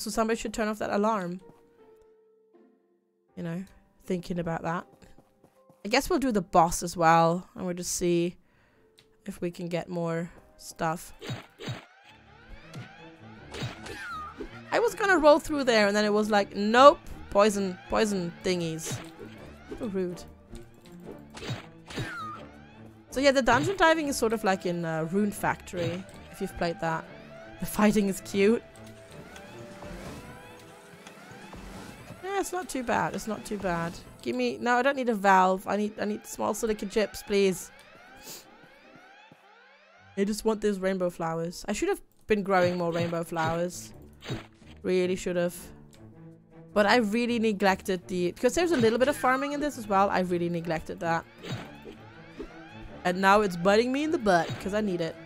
So somebody should turn off that alarm. You know, thinking about that. I guess we'll do the boss as well. And we'll just see if we can get more stuff. I was gonna roll through there and then it was like, nope. Poison thingies. So rude. So yeah, the dungeon diving is sort of like in Rune Factory, if you've played that. The fighting is cute. Yeah, it's not too bad. It's not too bad. Give me... No, I don't need a valve. I need small silica chips, please. I just want those rainbow flowers. I should have been growing more rainbow flowers. Really should have. But I really neglected the... Because there's a little bit of farming in this as well. I really neglected that. And now it's biting me in the butt. Because I need it.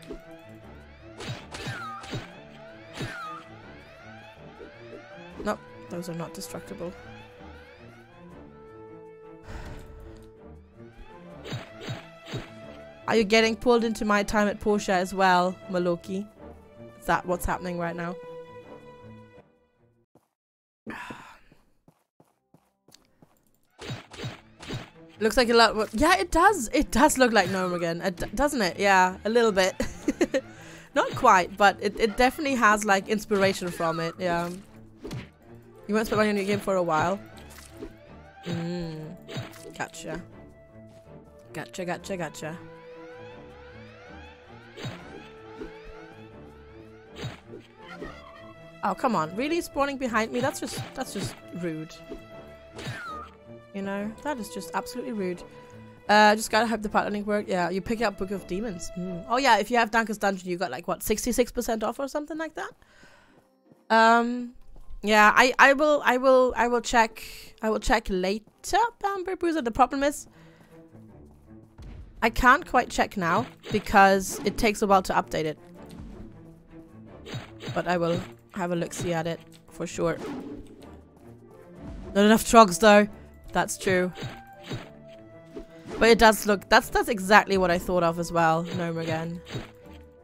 Nope. Those are not destructible. Are you getting pulled into My Time at Portia as well, Maloki? Is that what's happening right now? Looks like a lot. Yeah, it does. It does look like Gnome again, doesn't it? Yeah, a little bit. Not quite, but it definitely has like inspiration from it. Yeah. You won't spend money on your game for a while. Gotcha. Gotcha. Oh, come on. Really spawning behind me? That's just rude. You know, that is just absolutely rude. Just gotta hope the piloting worked. Yeah, you pick up Book of Demons. Oh yeah, if you have Dunker's Dungeon, you got like, what, 66% off or something like that? Yeah, I will check. I will check later, Bamber Bruiser. The problem is, I can't quite check now because it takes a while to update it. But I will have a look-see at it for sure. Not enough trogs though. That's true. But it does look... That's exactly what I thought of as well. Gnome again.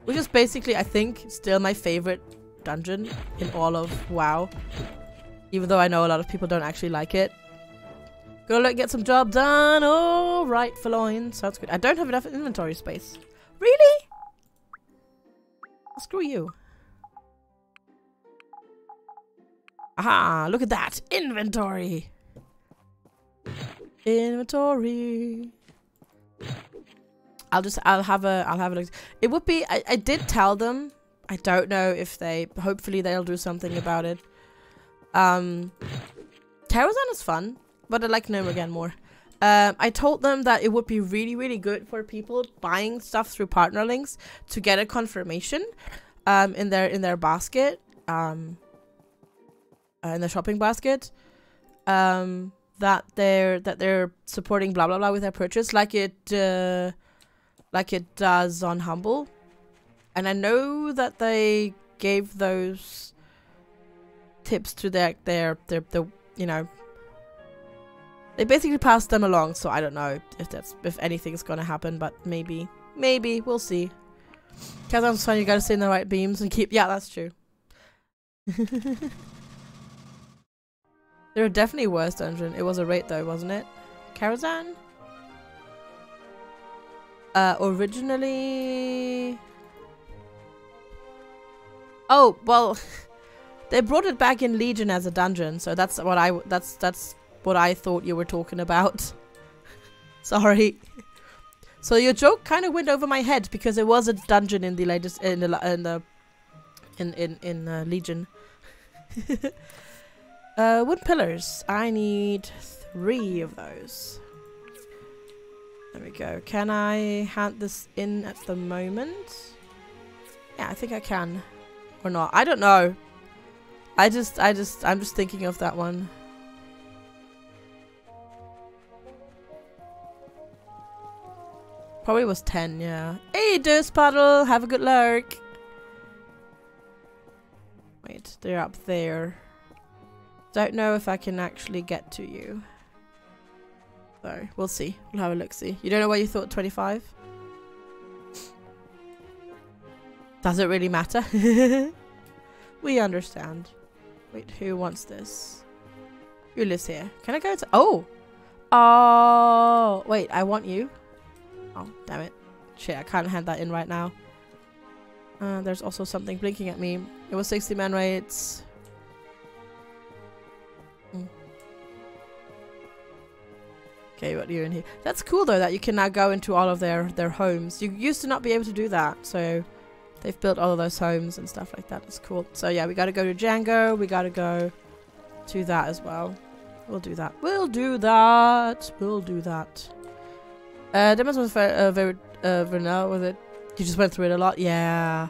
Which is basically, I think, still my favorite dungeon in all of WoW. Even though I know a lot of people don't actually like it. Go look, get some job done. All right, Forloin. Sounds good. I don't have enough inventory space. Really? Screw you. Aha, look at that. Inventory. Inventory. I'll have a look. It would be... I did tell them. I don't know if they... Hopefully they'll do something about it. Karazhan is fun, but I like Gnome again more. I told them that it would be really, really good for people buying stuff through partner links to get a confirmation in their basket, in their shopping basket. That they're supporting blah blah blah with their purchase, like it does on Humble. And I know that they gave those tips to their you know, they basically passed them along. So I don't know if anything's gonna happen, but maybe we'll see. Karazhan's fine. You gotta stay in the right beams and keep... Yeah, that's true. There are definitely worse dungeon. It was a raid though, wasn't it? Karazhan? Originally... Oh, well... They brought it back in Legion as a dungeon, so that's what I thought you were talking about. Sorry. So your joke kind of went over my head because it was a dungeon in the latest... in Legion. Wood pillars. I need 3 of those. There we go. Can I hand this in at the moment? Yeah, I think I can. Or not. I don't know. I'm just thinking of that one. Probably was 10, yeah. Hey, Dust Puddle! Have a good lurk! Wait, they're up there. Don't know if I can actually get to you. So, we'll see. We'll have a look-see. You don't know what you thought, 25? Does it really matter? We understand. Wait, who wants this? Who lives here? Can I go to... Oh! Oh! Wait, I want you. Oh, damn it. Shit, I can't hand that in right now. There's also something blinking at me. It was 60 man raids. Okay, what are you in here? That's cool though that you can now go into all of their homes. You used to not be able to do that, so they've built all of those homes and stuff like that. It's cool. So yeah, we gotta go to Django. We gotta go to that as well. We'll do that. We'll do that. We'll do that. Demons was very vanilla with it. You just went through it a lot. Yeah.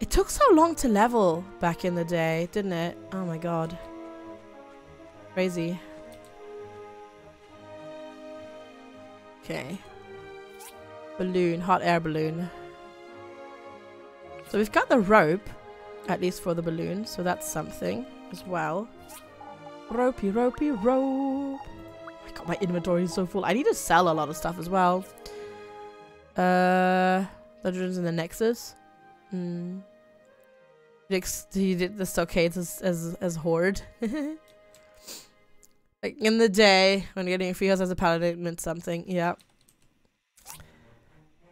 It took so long to level back in the day, didn't it? Oh my god. Crazy. Okay. Balloon. Hot air balloon. So we've got the rope. At least for the balloon. So that's something as well. Ropey, ropey, rope. I got my inventory so full. I need to sell a lot of stuff as well. Dungeons in the Nexus. He did the Stockades as Horde. Like in the day, when getting a few heals as a paladin meant something. Yeah.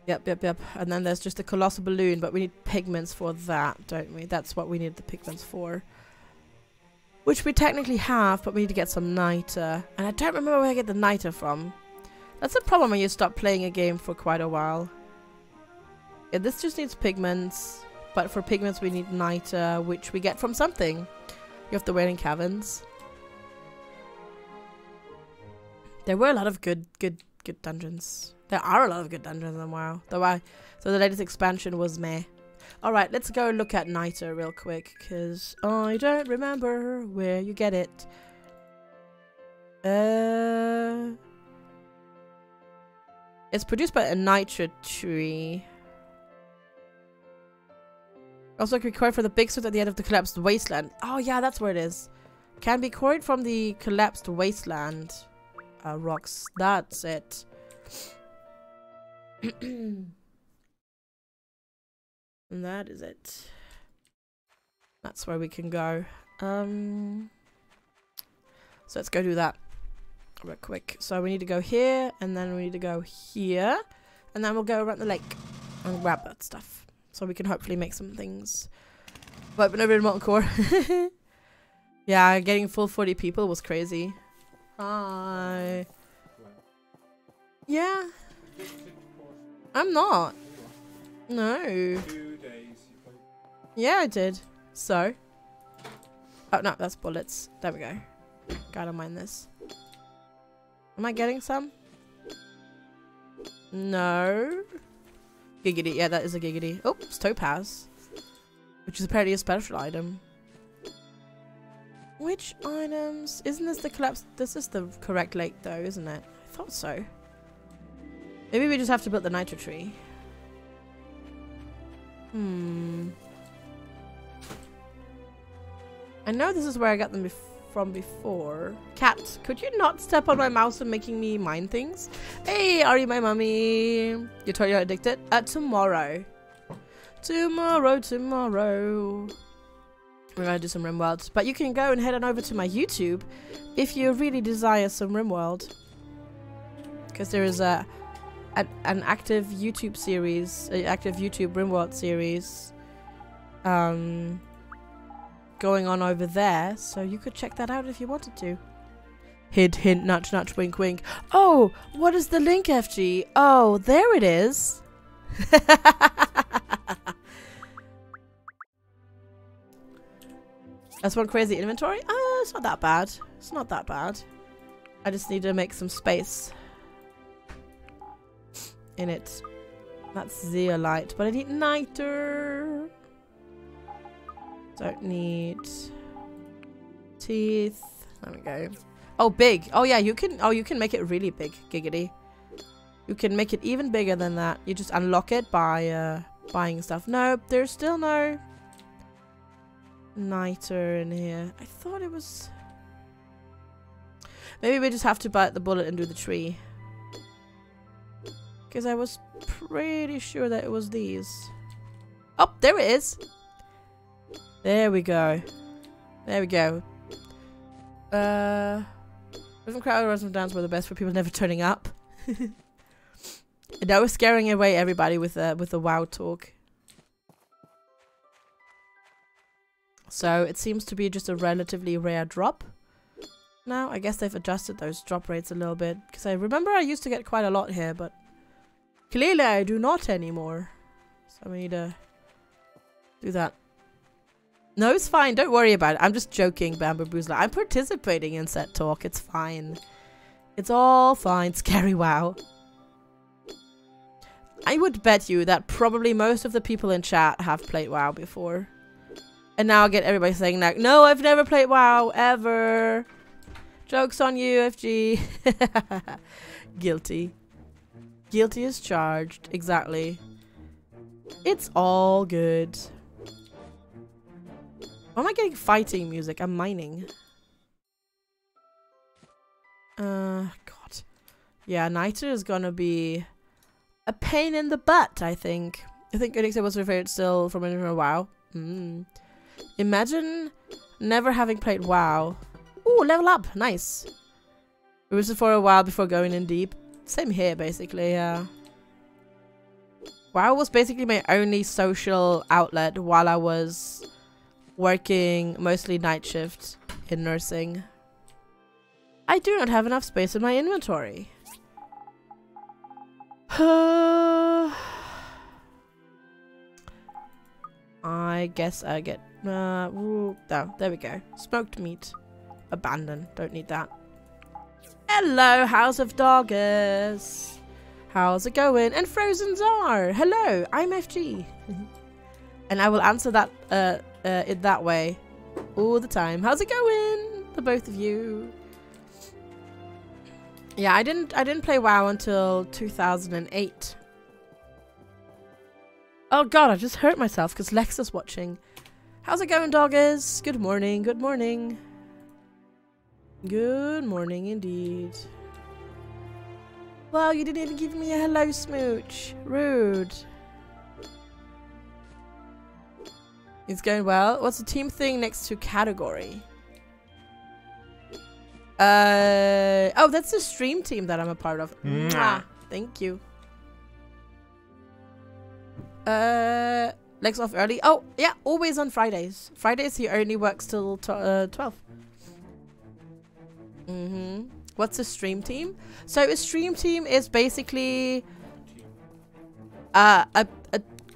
Yep. And then there's just the colossal balloon, but we need pigments for that, don't we? That's what we need the pigments for. Which we technically have, but we need to get some niter. And I don't remember where I get the niter from. That's a problem when you stop playing a game for quite a while. Yeah, this just needs pigments, but for pigments we need niter, which we get from something. You have the Wailing Caverns. There were a lot of good dungeons. There are a lot of good dungeons in WoW. So the latest expansion was meh. Alright, let's go look at niter real quick, because I don't remember where you get it. It's produced by a nitra tree. Also required for the big suit at the end of the collapsed wasteland. Oh yeah, that's where it is. Can be quarried from the collapsed wasteland. Rocks. That's it. And that is it. That's where we can go. So let's go do that. Real quick. So we need to go here, and then we need to go here, and then we'll go around the lake and grab that stuff, so we can hopefully make some things. But over in Molten Core. Yeah, getting full 40 people was crazy. Hi. Yeah. I'm not. No. Yeah, I did. So. Oh no, that's bullets. There we go. Gotta mind this. Am I getting some? No. Giggity. Yeah, that is a giggity. Oh, it's topaz. Which is apparently a special item. Which items? Isn't this the collapse? This is the correct lake though, isn't it? I thought so. Maybe we just have to build the nitra tree. I know this is where I got them from before. Cat, could you not step on my mouse and making me mine things? Hey, are you my mummy? You're totally addicted? Tomorrow. Tomorrow. We're gonna do some RimWorld. But you can go and head on over to my YouTube if you really desire some RimWorld. Because there is an active YouTube series, an active YouTube RimWorld series going on over there, so you could check that out if you wanted to. Hint, hint, nudge, nudge, wink, wink. Oh, what is the link, FG? Oh, there it is. That's one crazy inventory. It's not that bad. It's not that bad. I just need to make some space in it. That's zeolite, but I need niter. Don't need teeth. There we go. Oh, big. Oh yeah, you can. Oh, you can make it really big. Giggity. You can make it even bigger than that. You just unlock it by buying stuff. Nope, there's still no niter in here. I thought it was. Maybe we just have to bite the bullet and do the tree. Because I was pretty sure that it was these. Oh, there it is. There we go. There we go. With a crowd runs and downs were the best for people never turning up. And I was scaring away everybody with the WoW talk. So it seems to be just a relatively rare drop. Now I guess they've adjusted those drop rates a little bit, because I remember I used to get quite a lot here, but clearly I do not anymore. So we need to do that. No, it's fine. Don't worry about it. I'm just joking, Bamboo Boozler. I'm participating in set talk. It's fine. It's all fine. Scary WoW. I would bet you that probably most of the people in chat have played WoW before. And now I get everybody saying like, no, I've never played WoW ever. Joke's on you, FG. Guilty. Guilty as charged. Exactly. It's all good. Why am I getting fighting music? I'm mining. God. Yeah, Niter is gonna be a pain in the butt, I think. I think Onyxia was her favorite still from a WoW. Imagine never having played WoW. Ooh, level up. Nice. It was for a while before going in deep. Same here, basically, yeah. WoW was basically my only social outlet while I was working mostly night shift in nursing. I do not have enough space in my inventory. I guess I get... oh, there we go. Smoked meat. Abandon. Don't need that. Hello, House of Doggers. How's it going? And Frozen Czar. Hello, I'm FG. And I will answer that... it that way all the time. How's it going, the both of you? Yeah, I didn't play WoW until 2008. Oh god, I just hurt myself because Lex is watching. How's it going, doggers? Good morning. Good morning. Good morning indeed. Well, you didn't even give me a hello, smooch. Rude. It's going well. What's the team thing next to category? Oh, that's the stream team that I'm a part of. Mwah. Thank you. Legs off early. Oh, yeah, always on Fridays. Fridays he only works till 12. What's a stream team? So a stream team is basically a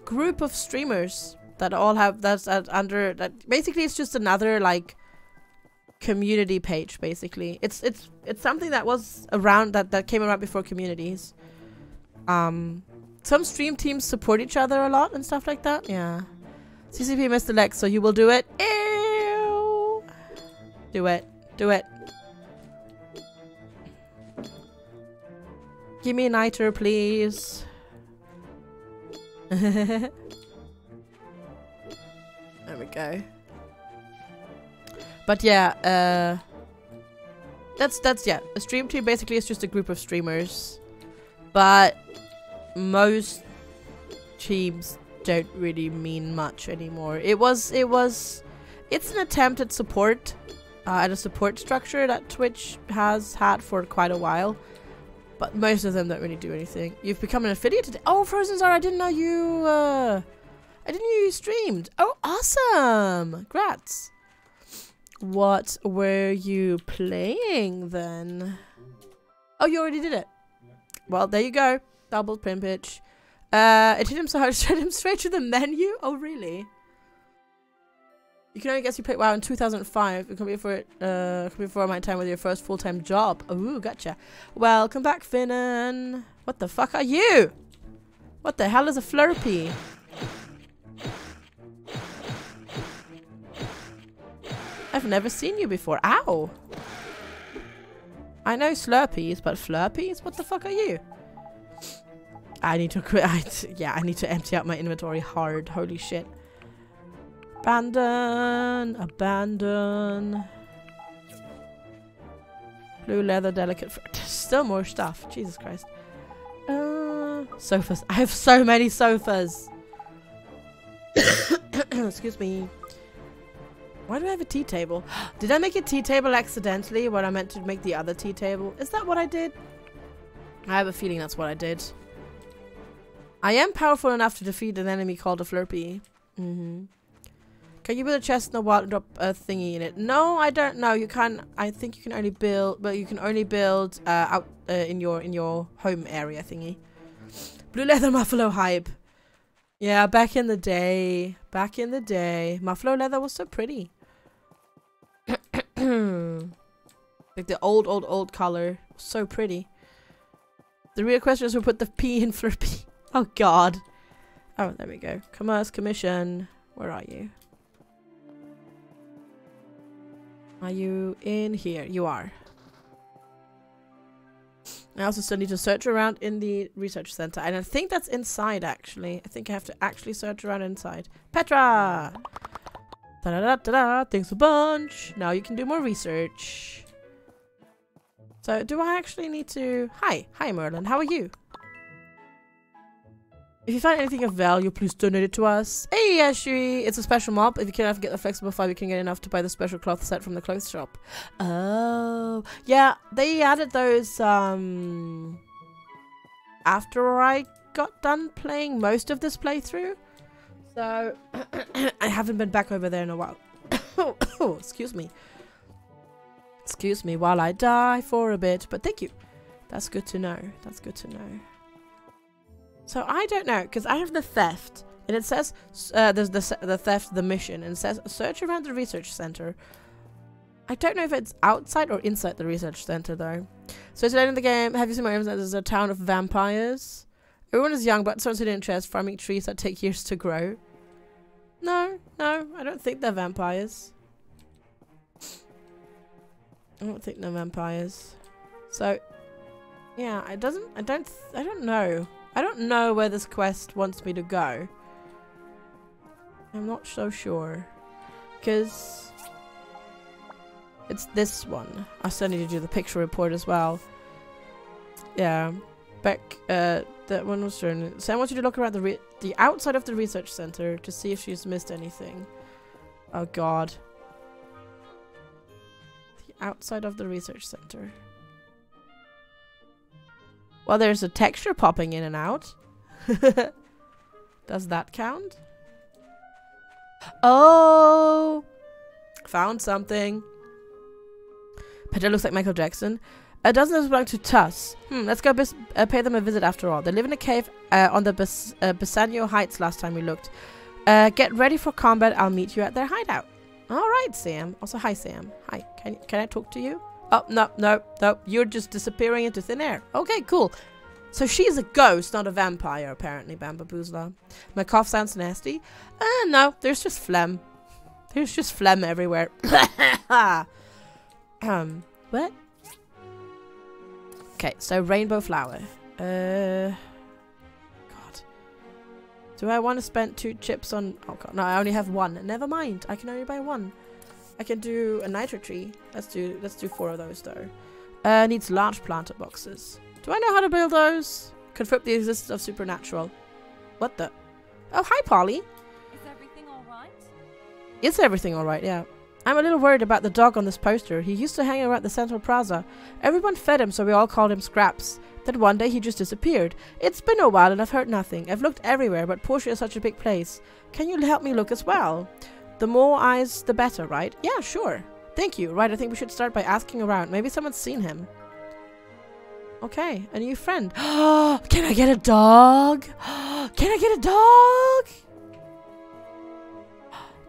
group of streamers that all have that basically it's just another like community page. Basically it's something that was around that came around before communities. Some stream teams support each other a lot and stuff like that. Yeah, CCP Mr. Lex, so you will do it. Ew. Do it, do it. Give me a niter, please. There we go. But yeah, that's yeah. A stream team basically is just a group of streamers, but most teams don't really mean much anymore. It's an attempt at support, at a support structure that Twitch has had for quite a while, but most of them don't really do anything. You've become an affiliate today. Oh, Frozen Czar, I didn't know you. I didn't know you streamed. Oh, awesome. Grats. What were you playing then? Oh, you already did it. Well, there you go. Double pin pitch. It hit him so hard, it shot him straight to the menu. Oh, really? You can only guess you played WoW in 2005. It could be before my time with your first full-time job. Ooh, gotcha. Welcome back, Finnan. What the fuck are you? What the hell is a Flurpy? I've never seen you before. Ow! I know Slurpees, but Flurpees? What the fuck are you? I need to quit. Yeah, I need to empty out my inventory hard. Holy shit. Abandon. Abandon. Blue leather, delicate. Still more stuff. Jesus Christ. Sofas. I have so many sofas. Excuse me. Why do I have a tea table? Did I make a tea table accidentally when I meant to make the other tea table? Is that what I did? I have a feeling that's what I did. I am powerful enough to defeat an enemy called a Flurpy. Mm-hmm. Can you build a chest in the wild and drop a thingy in it? No, I don't know. You can't. I think you can only build, but you can only build out in your home area thingy. Blue leather muffalo hype. Yeah, back in the day, muffalo leather was so pretty. Like the old color, so pretty. The real question is, we put the P in Flippy. Oh God. Oh, there we go. Commerce Commission. Where are you? Are you in here? You are. I also still need to search around in the research center. And I think that's inside, actually. I think I have to actually search around inside. Petra! Da-da-da-da-da! Thanks a bunch! Now you can do more research. So, do I actually need to... Hi! Hi, Merlin. How are you? If you find anything of value, please donate it to us. Hey, Ashri! It's a special mob. If you can't get the flexible fiber, you can get enough to buy the special cloth set from the clothes shop. Oh. Yeah, they added those, after I got done playing most of this playthrough. So, I haven't been back over there in a while. Oh, excuse me. Excuse me while I die for a bit. But thank you. That's good to know. That's good to know. So I don't know, because I have the theft, and it says, there's the theft, the mission, and it says, search around the research center. I don't know if it's outside or inside the research center, though. So today in the game, have you seen my aim? There's a town of vampires. Everyone is young, but someone's hidden interest, farming trees that take years to grow. No, I don't think they're vampires. I don't think they're vampires. So, yeah, it doesn't, I don't know. I don't know where this quest wants me to go. I'm not so sure. Because it's this one. I still need to do the picture report as well. Yeah. Beck, that one was shown. So I want you to look around the outside of the research center to see if she's missed anything. Oh God. The outside of the research center. Well, there's a texture popping in and out. Does that count? Oh! Found something. Petra looks like Michael Jackson. It doesn't belong to Tuss. Let's go pay them a visit after all. They live in a cave on the Bassanio Heights last time we looked. Get ready for combat. I'll meet you at their hideout. Alright, Sam. Also, hi, Sam. Hi. Can I talk to you? Oh, no. You're just disappearing into thin air. Okay, cool. So she's a ghost, not a vampire, apparently, Bamba Boozla. My cough sounds nasty. No, there's just phlegm. There's just phlegm everywhere. What? Okay, so rainbow flower. God. Do I want to spend 2 chips on... Oh, God. No, I only have 1. Never mind. I can only buy 1. I can do a nitro tree. Let's do 4 of those though. Needs large planter boxes. Do I know how to build those? Confirm the existence of supernatural. What the? Oh, hi, Polly. Is everything all right? Is everything all right? Yeah. I'm a little worried about the dog on this poster. He used to hang around the central plaza. Everyone fed him, so we all called him Scraps. Then one day he just disappeared. It's been a while and I've heard nothing. I've looked everywhere, but Portia is such a big place. Can you help me look as well? The more eyes, the better, right? Yeah, sure. Thank you. Right, I think we should start by asking around. Maybe someone's seen him. Okay, a new friend. Can I get a dog? Can I get a dog?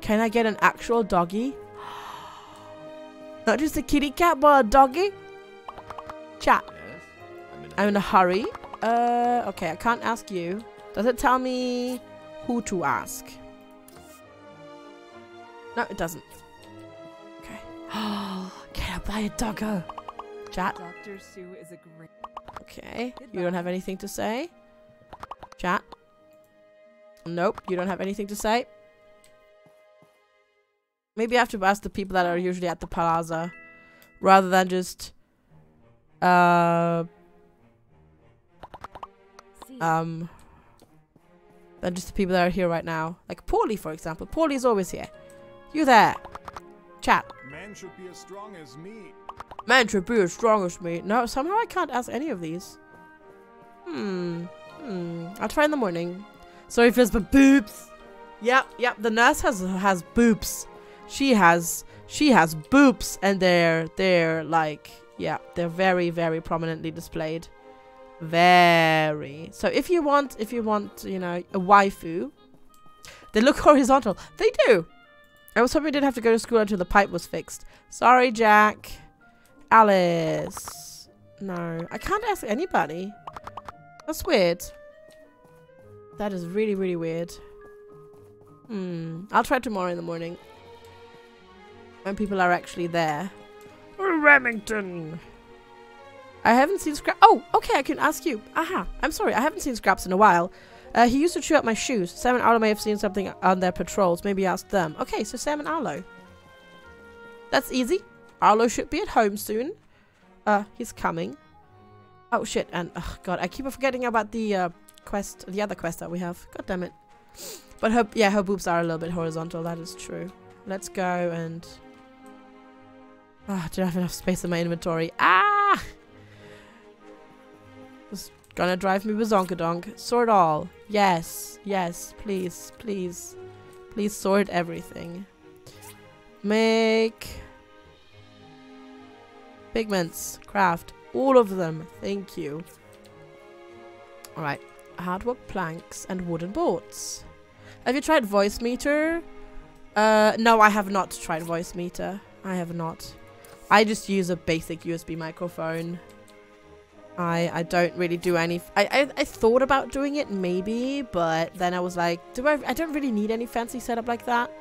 Can I get an actual doggy? Not just a kitty cat, but a doggy? Chat. I'm in a hurry. Okay, I can't ask you. Does it tell me who to ask? No, it doesn't. Okay. Oh, can I buy a doggo? Chat. Dr. Sue is a great... Okay. Goodbye. You don't have anything to say? Chat. Nope. You don't have anything to say? Maybe I have to ask the people that are usually at the plaza. Rather than just... Than just the people that are here right now. Like Paulie, for example. Paulie's always here. You there? Chat. Man should be as strong as me. Man should be as strong as me. No, somehow I can't ask any of these. I'll try in the morning. Sorry for this, but boobs. Yep. The nurse has boobs. She has boobs, and they're like, yeah, they're very, very prominently displayed. Very. So if you want, you know, a waifu, they look horizontal. They do. I was hoping we didn't have to go to school until the pipe was fixed. Sorry, Jack. Alice. No, I can't ask anybody. That's weird. That is really, really weird. I'll try tomorrow in the morning. When people are actually there. Remington! I haven't seen Scraps. Oh, okay, I can ask you. Aha, I'm sorry, I haven't seen Scraps in a while. He used to chew up my shoes. Sam and Arlo may have seen something on their patrols. Maybe ask them. Okay, so Sam and Arlo. That's easy. Arlo should be at home soon. He's coming. Oh, shit, and... Oh, God, I keep forgetting about the quest, the other quest that we have. God damn it. But her, yeah, her boobs are a little bit horizontal. That is true. Let's go and... Ah, I don't have enough space in my inventory. Ah! It's gonna drive me bazonkadonk. Sort all. Yes. Yes. Please. Please. Please sort everything. Make... Pigments. Craft. All of them. Thank you. Alright. Hardwood planks and wooden boards. Have you tried voice meter? No, I have not tried voice meter. I have not. I just use a basic USB microphone. I don't really do any... I thought about doing it, maybe, but then I was like, I don't really need any fancy setup like that.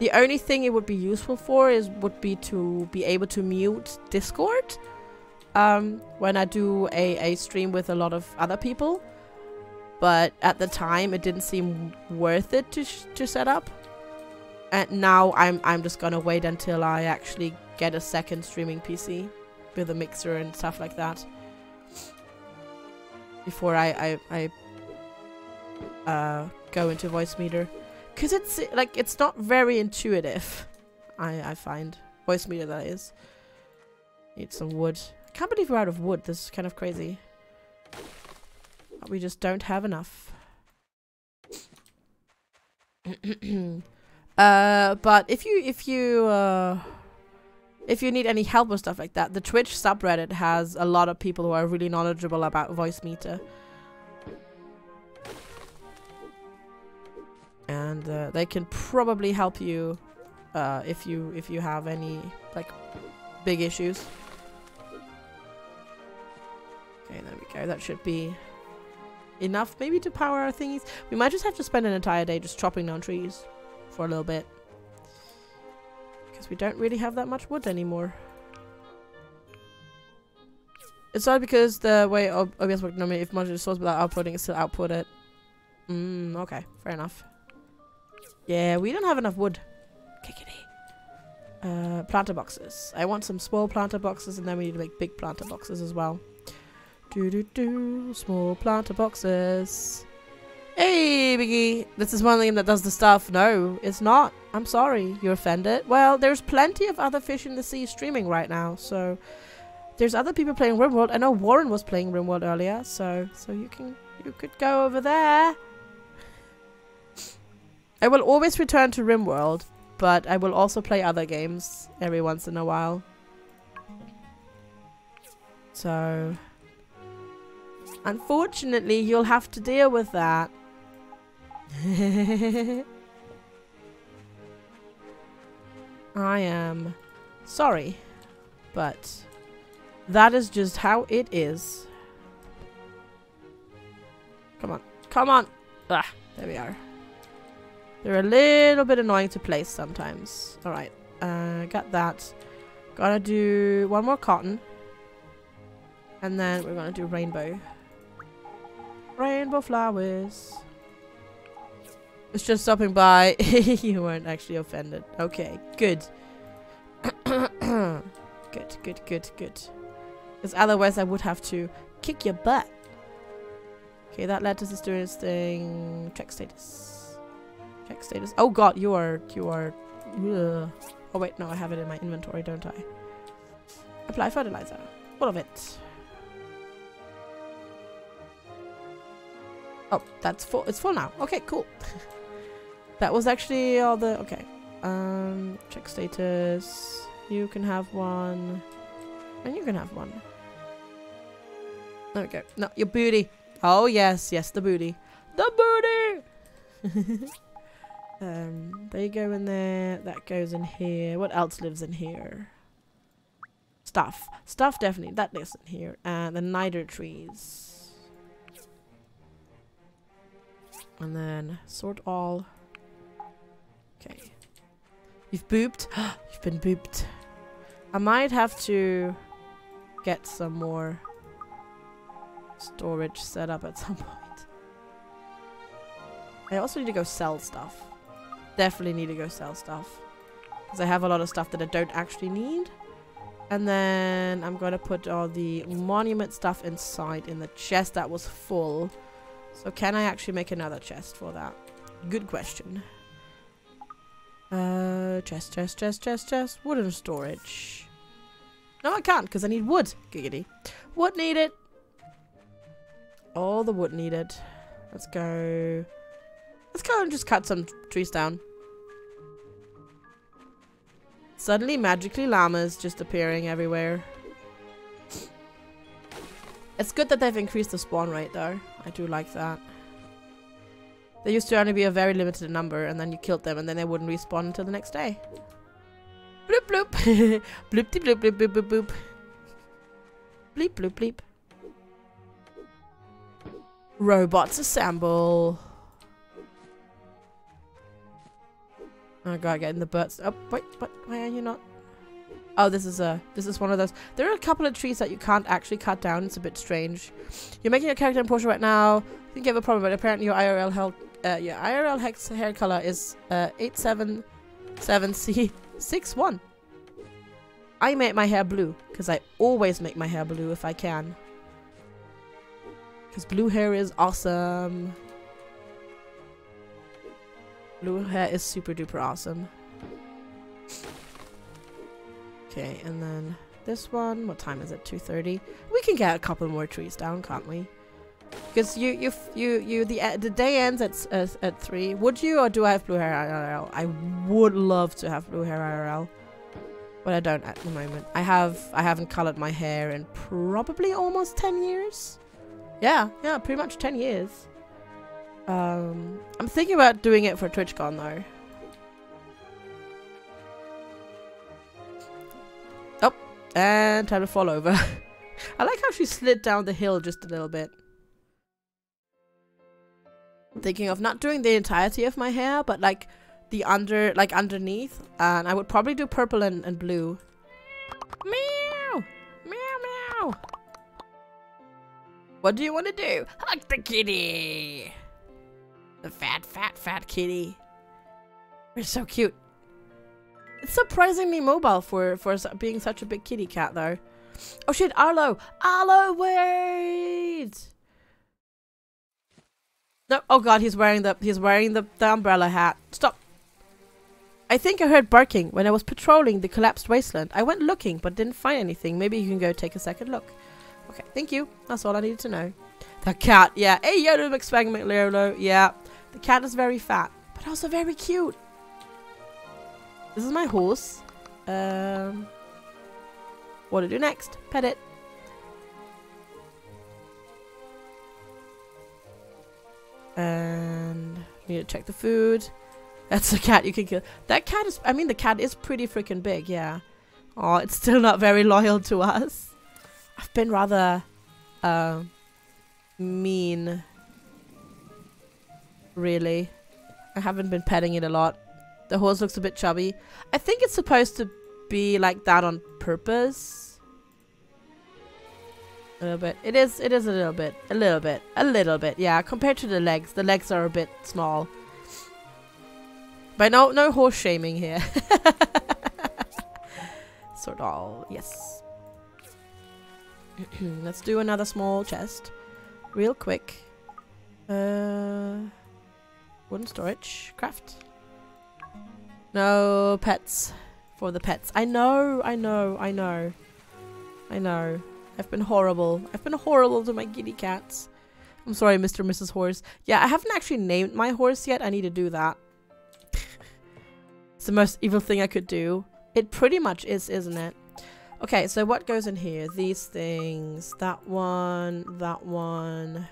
The only thing it would be useful for would be to be able to mute Discord when I do a stream with a lot of other people. But at the time, it didn't seem worth it to set up. And now I'm just gonna wait until I actually get a second streaming PC with a mixer and stuff like that before I go into voice meter, because it's like, it's not very intuitive. I find voice meter, that is. Need some wood. I can't believe we're out of wood. This is kind of crazy. But we just don't have enough. But if you need any help or stuff like that, the Twitch subreddit has a lot of people who are really knowledgeable about voice meter, and they can probably help you if you have any like big issues. Okay, there we go. That should be enough, maybe, to power our thingies. We might just have to spend an entire day just chopping down trees. For a little bit, because we don't really have that much wood anymore. It's not because the way OBS works normally, if much is source without outputting, it still output it. Okay, fair enough. Yeah, we don't have enough wood. Kickity. Planter boxes. I want some small planter boxes, and then we need to make big planter boxes as well. Small planter boxes. Hey, Biggie, this is one thing that does the stuff. No, it's not. I'm sorry, you're offended. Well, there's plenty of other fish in the sea streaming right now, so there's other people playing RimWorld. I know Warren was playing RimWorld earlier, so you could go over there. I will always return to RimWorld, but I will also play other games every once in a while. So, unfortunately, you'll have to deal with that. I am sorry, but that is just how it is. Come on, come on. Ah, there we are. They're a little bit annoying to place sometimes. All right, got that. Gotta do one more cotton, and then we're gonna do rainbow flowers. It's just stopping by. You weren't actually offended. Okay, good. good. Because otherwise I would have to kick your butt. Okay, that lettuce is doing its thing. Check status. Oh God, you are... Oh wait, no, I have it in my inventory, don't I? Apply fertilizer. All of it. Oh, that's full. It's full now. Okay, cool. That was actually all the... Okay. Check status. You can have one. And you can have one. There we go. No, your booty. Oh, yes. Yes, the booty. The booty! They go in there. That goes in here. What else lives in here? Stuff. Stuff, definitely. That lives in here. And the niter trees. And then sort all. Okay. You've booped. You've been booped. I might have to get some more storage set up at some point. I also need to go sell stuff. Definitely need to go sell stuff. Because I have a lot of stuff that I don't actually need. And then I'm going to put all the monument stuff inside in the chest that was full. So can I actually make another chest for that? Good question. Chest. Wooden storage. No, I can't because I need wood. Giggity. Wood needed. All the wood needed. Let's go. Let's go and just cut some trees down. Suddenly, magically, llamas just appearing everywhere. It's good that they've increased the spawn rate, though. I do like that. They used to only be a very limited number, and then you killed them, and then they wouldn't respawn until the next day. Bloop, bloop. Bloop-de bloop, bloop, bloop, bloop, bloop. Bleep, bloop, bleep. Robots assemble. Oh god, getting the birds. Oh wait, but why are you not? Oh, this is one of those. There are a couple of trees that you can't actually cut down. It's a bit strange. You're making your character in Portia right now. I think you have a problem, but apparently your IRL hex hair color is 877C61. I made my hair blue because I always make my hair blue if I can. Because blue hair is awesome. Blue hair is super duper awesome. Okay, and then this one. What time is it? 2:30. We can get a couple more trees down, can't we? Because the day ends at 3. Would you, or do I have blue hair IRL? I would love to have blue hair IRL, but I don't at the moment. I haven't colored my hair in probably almost 10 years. Yeah, pretty much 10 years. I'm thinking about doing it for TwitchCon though. Oh, and time to fall over. I like how she slid down the hill just a little bit. I'm thinking of not doing the entirety of my hair, but like the underneath, and I would probably do purple and blue. Meow, meow, meow. What do you want to do? Hug the kitty. The fat kitty. It's so cute. It's surprisingly mobile for being such a big kitty cat, though. Oh shit, Arlo! Arlo, wait! No, oh god, he's wearing the umbrella hat. Stop! I think I heard barking when I was patrolling the collapsed wasteland. I went looking, but didn't find anything. Maybe you can go take a second look. Okay, thank you. That's all I needed to know. The cat, yeah. Hey, Yodo McSwagMcLolo, yeah. The cat is very fat, but also very cute. This is my horse. What to do next? Pet it. And we need to check the food. That's a cat you can kill. That cat is, I mean, the cat is pretty freaking big, yeah. Oh, it's still not very loyal to us. I've been rather mean. Really. I haven't been petting it a lot. The horse looks a bit chubby. I think it's supposed to be like that on purpose. A little bit. It is a little bit. Yeah, compared to the legs are a bit small. But no horse shaming here. Sort of, yes. Let's do another small chest. Real quick. Wooden storage. Craft. No pets. for the pets. I know. I've been horrible. I've been horrible to my kitty cats. I'm sorry, Mr. and Mrs. Horse. Yeah, I haven't actually named my horse yet. I need to do that. It's the most evil thing I could do. It pretty much is, isn't it? Okay, so what goes in here? These things. That one. That one.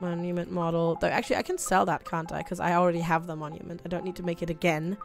Monument model. Though, actually, I can sell that, can't I? Because I already have the monument. I don't need to make it again.